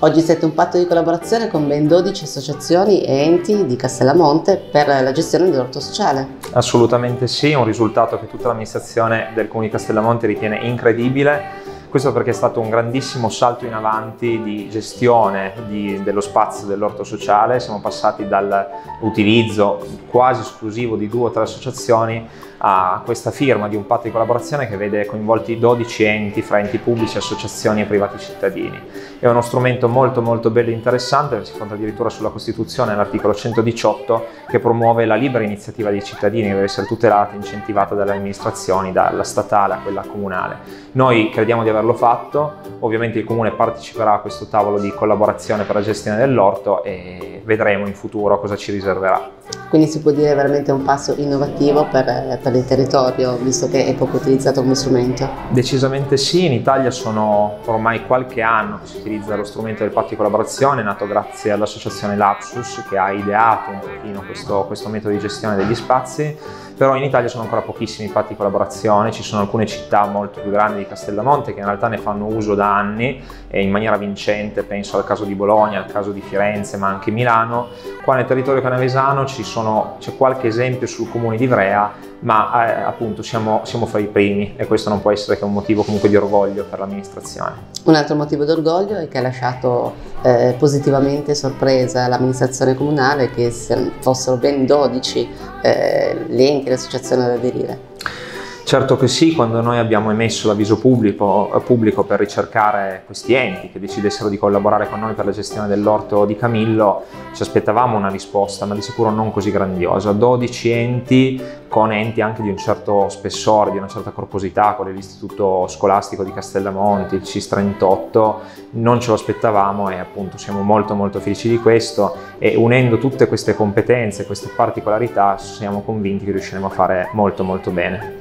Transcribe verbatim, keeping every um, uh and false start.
Oggi siete un patto di collaborazione con ben dodici associazioni e enti di Castellamonte per la gestione dell'orto sociale. Assolutamente sì, è un risultato che tutta l'amministrazione del Comune di Castellamonte ritiene incredibile. Questo perché è stato un grandissimo salto in avanti di gestione di, dello spazio dell'orto sociale. Siamo passati dall'utilizzo quasi esclusivo di due o tre associazioni a questa firma di un patto di collaborazione che vede coinvolti dodici enti, fra enti pubblici, associazioni e privati cittadini. È uno strumento molto molto bello e interessante, si fonda addirittura sulla Costituzione, l'articolo centodiciotto, che promuove la libera iniziativa dei cittadini, che deve essere tutelata e incentivata dalle amministrazioni, dalla statale a quella comunale. Noi crediamo di averlo fatto, ovviamente il Comune parteciperà a questo tavolo di collaborazione per la gestione dell'orto e vedremo in futuro cosa ci riserverà. Quindi si può dire veramente un passo innovativo per, per il territorio, visto che è poco utilizzato come strumento? Decisamente sì, in Italia sono ormai qualche anno che si utilizza lo strumento del patto di collaborazione, nato grazie all'associazione Lapsus che ha ideato un pochino questo, questo metodo di gestione degli spazi, però in Italia sono ancora pochissimi patti di collaborazione, ci sono alcune città molto più grandi di Castellamonte che in realtà ne fanno uso da anni e in maniera vincente, penso al caso di Bologna, al caso di Firenze ma anche Milano. Qua nel territorio canavesano c'è qualche esempio sul comune di Vrea, ma eh, appunto siamo, siamo fra i primi e questo non può essere che un motivo comunque di orgoglio per l'amministrazione. Un altro motivo d'orgoglio è che ha lasciato eh, positivamente sorpresa l'amministrazione comunale che fossero ben dodici eh, gli enti e le associazioni ad aderire. Certo che sì, quando noi abbiamo emesso l'avviso pubblico, pubblico per ricercare questi enti che decidessero di collaborare con noi per la gestione dell'orto di Camillo, ci aspettavamo una risposta, ma di sicuro non così grandiosa. dodici enti, con enti anche di un certo spessore, di una certa corposità, quale l'Istituto Scolastico di Castellamonte, il C I S trentotto, non ce lo aspettavamo e appunto siamo molto molto felici di questo e unendo tutte queste competenze, queste particolarità, siamo convinti che riusciremo a fare molto molto bene.